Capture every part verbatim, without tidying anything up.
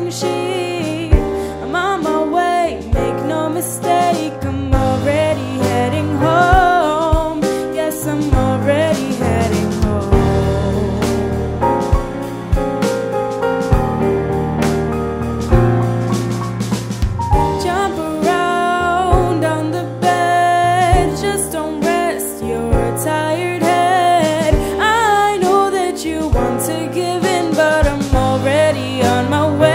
passing sheep. I'm on my way, make no mistake, I'm already heading home. Yes, I'm already heading home. Jump around on the bed, just don't rest your tired head. I know that you want to give in, but I'm already on my way,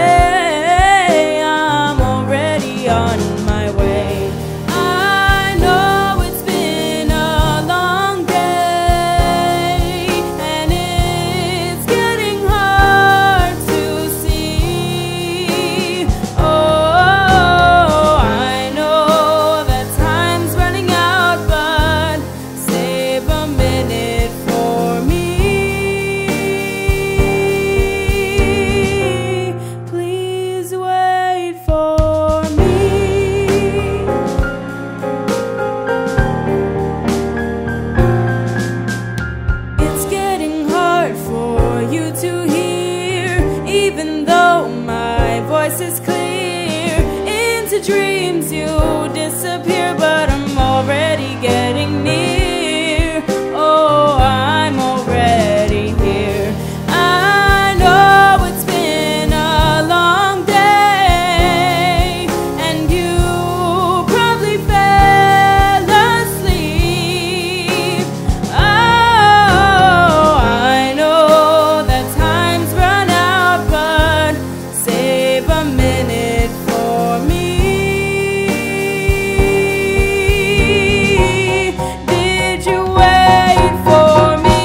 I'm already on my way. I know it's been a long day, and it's getting hard to see. Oh, I know that time's running out, but save a minute for me. Please wait for me. It's getting hard for you to hear, even though my voice is clear. Into dreams you disappear, but I'm already getting near. Oh, I'm already here. I know it's been a long day, and you probably fell asleep. Oh, I know that time's run out, but save a minute for me. Did you wait for me?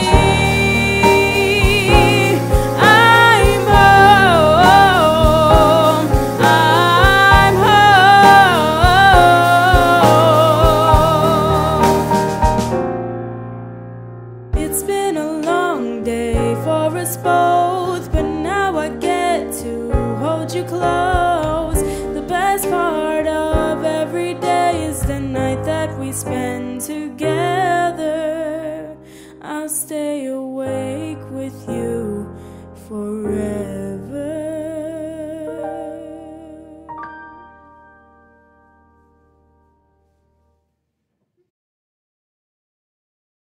I'm home. I'm home. It's been a long day for us both, but now I get to hold you close. The best part of every day is the night that we spend together. I'll stay awake with you forever.